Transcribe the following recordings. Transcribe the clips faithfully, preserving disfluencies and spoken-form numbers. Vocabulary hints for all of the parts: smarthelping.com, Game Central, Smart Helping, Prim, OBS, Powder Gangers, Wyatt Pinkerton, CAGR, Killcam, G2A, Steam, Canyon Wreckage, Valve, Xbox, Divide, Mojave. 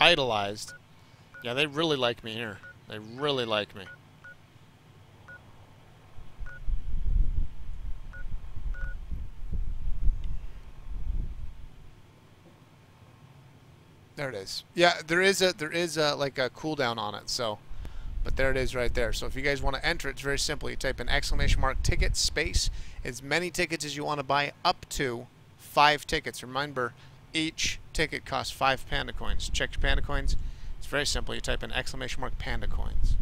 idolized. Yeah, they really like me here. They really like me. There it is. Yeah, there is a there is a like a cooldown on it. So, but there it is right there. So if you guys want to enter, it's very simple. You type an exclamation mark ticket space as many tickets as you want to buy, up to five tickets. Remember, each ticket costs five panda coins. Check your panda coins. It's very simple. You type an exclamation mark panda coins.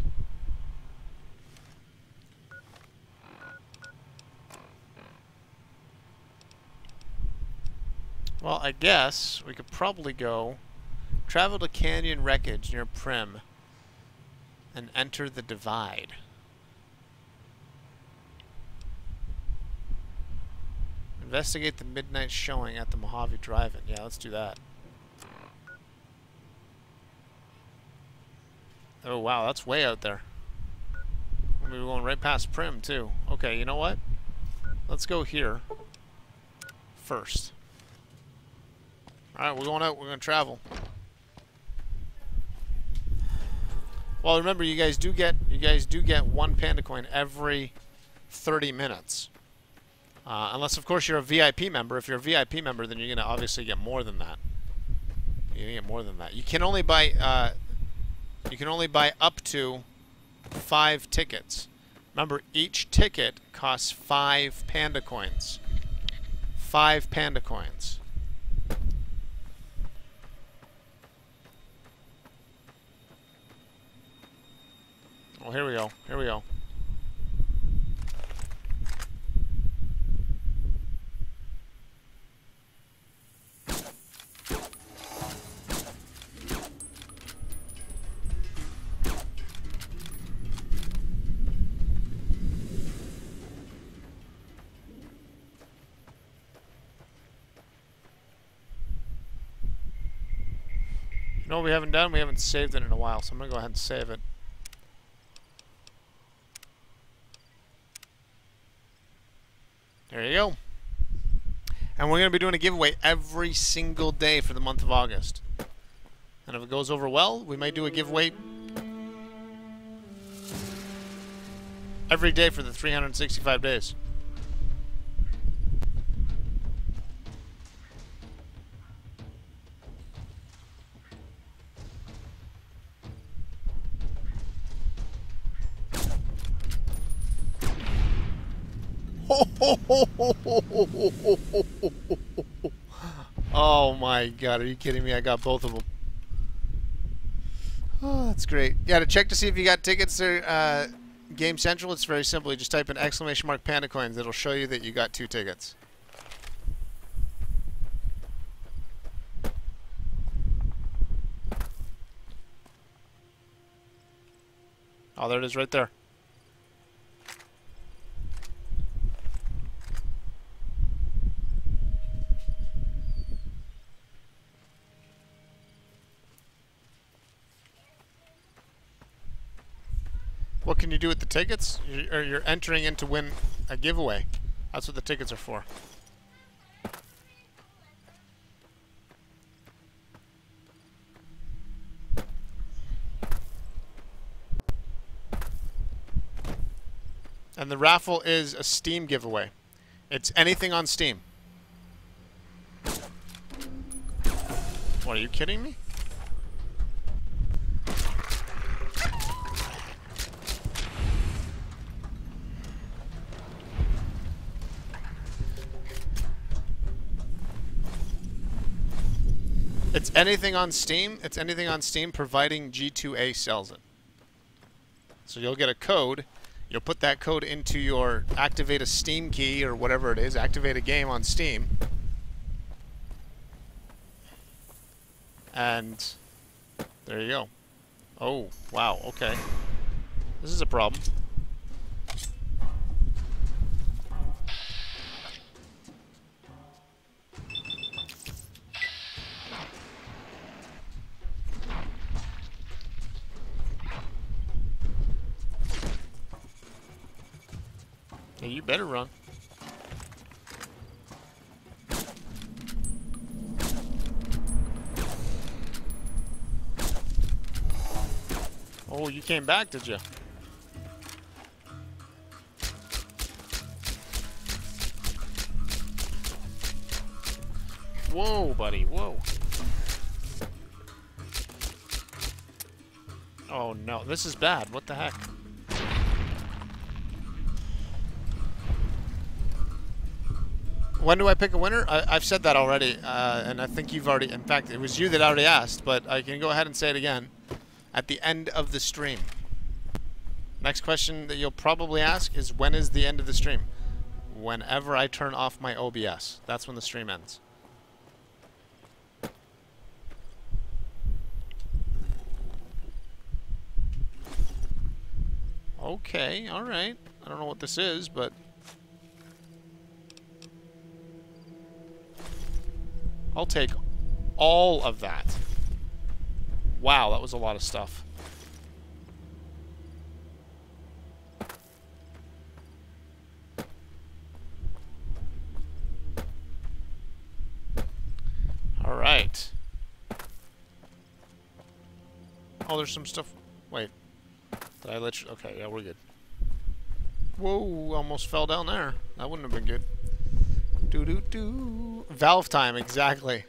Well, I guess we could probably go. Travel to Canyon Wreckage near Prim and enter the Divide. Investigate the midnight showing at the Mojave Drive-In. Yeah, let's do that. Oh, wow, that's way out there. We're going right past Prim, too. Okay, you know what? Let's go here first. All right, we're going out. We're going to travel. Well, remember, you guys do get you guys do get one panda coin every thirty minutes, uh, unless of course you're a V I P member. If you're a V I P member, then you're gonna obviously get more than that. You get more than that. You can only buy uh, you can only buy up to five tickets. Remember, each ticket costs five panda coins. Five panda coins. Oh, here we go. Here we go. You know what we haven't done? We haven't saved it in a while, so I'm going to go ahead and save it. There you go. And we're going to be doing a giveaway every single day for the month of August. And if it goes over well, we may do a giveaway every day for the three hundred sixty-five days. Oh my god, are you kidding me? I got both of them. Oh, that's great. Yeah, to check to see if you got tickets to uh, Game Central, it's very simple. You just type in exclamation mark panda coins. It'll show you that you got two tickets. Oh, there it is right there. What can you do with the tickets? You're, you're entering in to win a giveaway. That's what the tickets are for. And the raffle is a Steam giveaway. It's anything on Steam. What, are you kidding me? It's anything on Steam. It's anything on Steam, providing G two A sells it. So you'll get a code. You'll put that code into your activate a Steam key or whatever it is. Activate a game on Steam. And there you go. Oh, wow. Okay. This is a problem. You better run. Oh, you came back, did you? Whoa, buddy, whoa. Oh no, this is bad. What the heck? When do I pick a winner? I, I've said that already, uh, and I think you've already... In fact, it was you that already asked, but I can go ahead and say it again at the end of the stream. Next question that you'll probably ask is, when is the end of the stream? Whenever I turn off my O B S. That's when the stream ends. Okay, alright. I don't know what this is, but... I'll take all of that. Wow, that was a lot of stuff. All right. Oh, there's some stuff. Wait. Did I let you? Okay, yeah, we're good. Whoa, almost fell down there. That wouldn't have been good. Do do do. Valve time, exactly.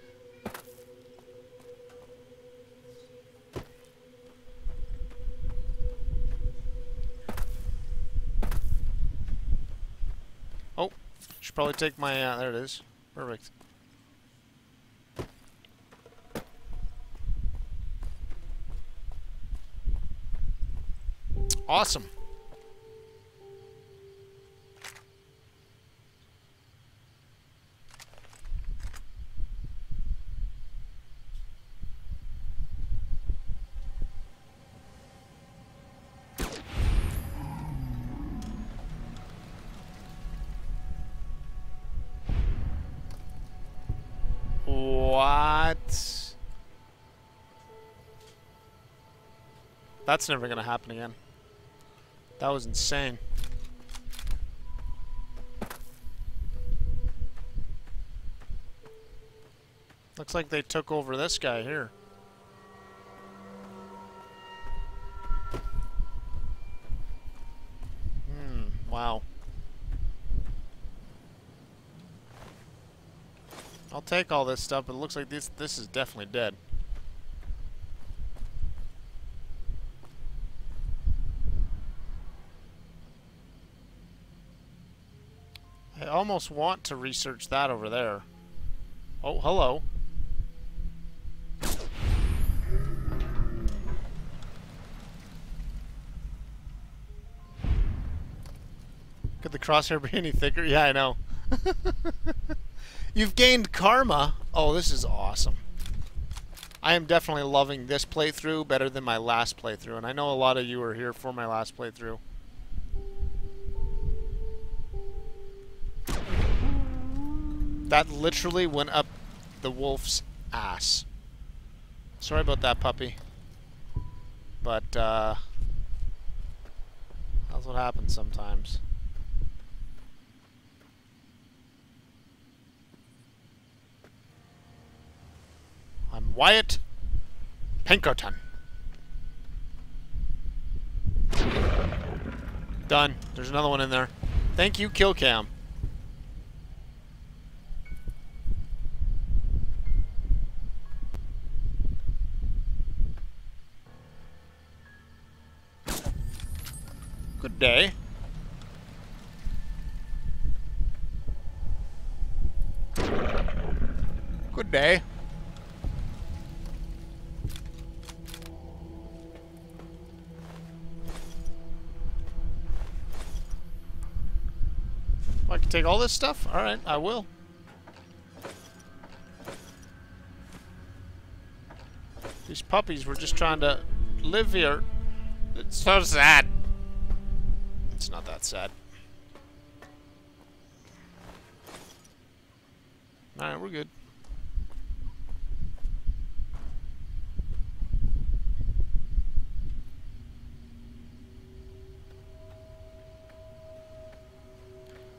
Oh, should probably take my. Uh, there it is. Perfect. Awesome. What? That's never gonna happen again. That was insane. Looks like they took over this guy here. Hmm, wow. I'll take all this stuff, but it looks like this this is definitely dead. I almost want to research that over there. Oh, hello. Could the crosshair be any thicker? Yeah, I know. You've gained karma. Oh, this is awesome. I am definitely loving this playthrough better than my last playthrough, and I know a lot of you are here for my last playthrough. That literally went up the wolf's ass. Sorry about that, puppy. But, uh... that's what happens sometimes. I'm Wyatt Pinkerton. Done. There's another one in there. Thank you, Killcam. Good day. Good day. I can take all this stuff? Alright, I will. These puppies were just trying to live here. It's so sad. It's not that sad. Alright, we're good.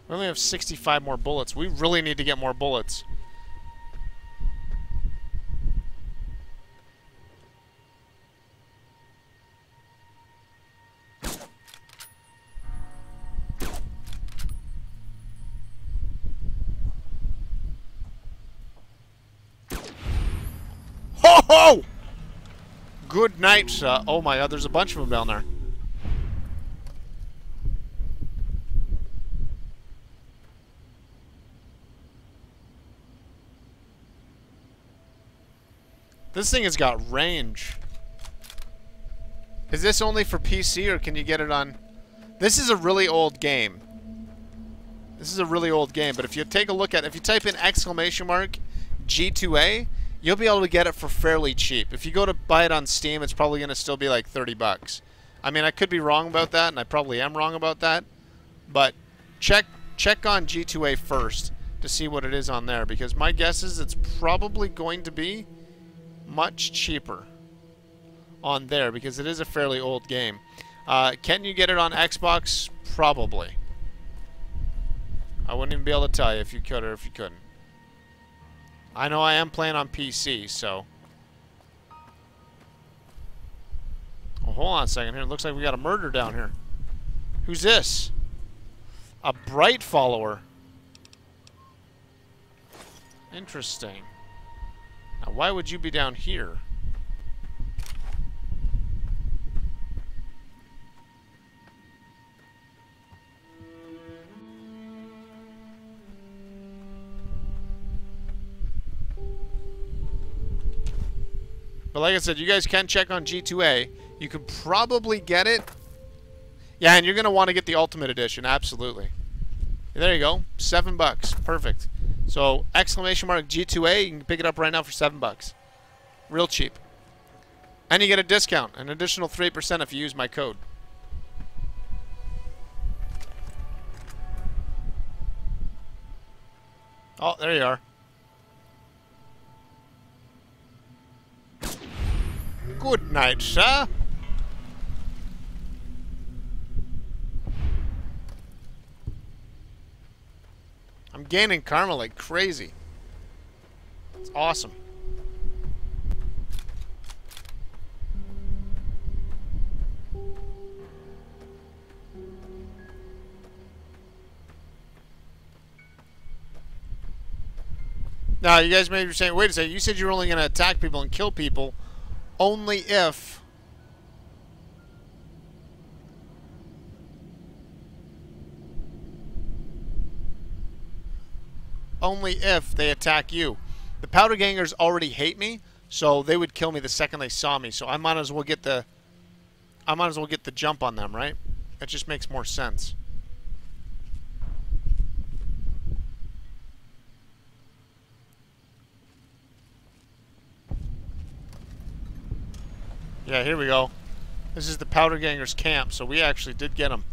We only have sixty-five more bullets. We really need to get more bullets. Oh! Good night, sir. Oh my god, there's a bunch of them down there. This thing has got range. Is this only for P C, or can you get it on... This is a really old game. This is a really old game, but if you take a look at it, if you type in exclamation mark G two A, you'll be able to get it for fairly cheap. If you go to buy it on Steam, it's probably going to still be like thirty bucks. I mean, I could be wrong about that, and I probably am wrong about that, but check check on G two A first to see what it is on there, because my guess is it's probably going to be much cheaper on there, because it is a fairly old game. Uh, can you get it on Xbox? Probably. I wouldn't even be able to tell you if you could or if you couldn't. I know I am playing on P C, so... Well, hold on a second here. It looks like we got a murder down here. Who's this? A Bright follower. Interesting. Now, why would you be down here? But like I said, you guys can check on G two A. You can probably get it. Yeah, and you're going to want to get the Ultimate Edition. Absolutely. There you go. Seven bucks. Perfect. So, exclamation mark G two A. You can pick it up right now for seven bucks. Real cheap. And you get a discount. An additional three percent if you use my code. Oh, there you are. Good night, sir. I'm gaining karma like crazy. It's awesome. Now, you guys may be saying, wait a second, you said you were only going to attack people and kill people only if only if they attack you. The Powder Gangers already hate me, so they would kill me the second they saw me, so I might as well get the I might as well get the jump on them, right? That just makes more sense. Yeah, here we go. This is the Powder Gangers camp, so we actually did get them.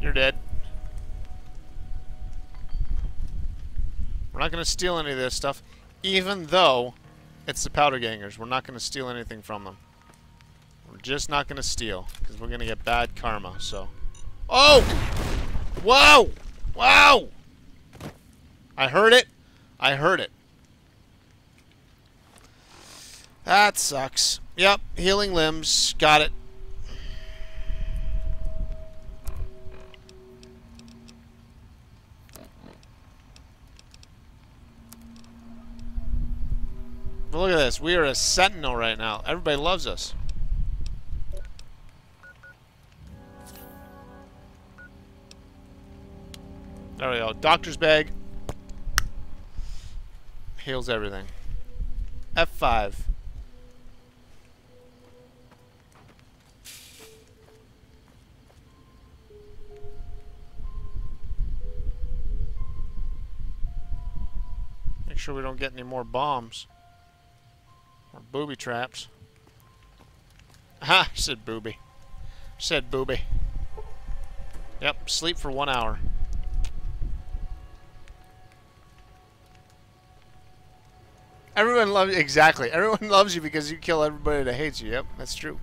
You're dead. We're not going to steal any of this stuff, even though it's the Powder Gangers. We're not going to steal anything from them. We're just not going to steal, because we're going to get bad karma, so... Oh! Whoa! Wow! I heard it. I heard it. That sucks. Yep, healing limbs. Got it. But look at this. We are a sentinel right now. Everybody loves us. There we go. Doctor's bag. Heals everything. F five. Make sure we don't get any more bombs. Or booby traps. Aha! I said booby. I said booby. Yep, sleep for one hour. Everyone loves you. Exactly. Everyone loves you because you kill everybody that hates you. Yep, that's true.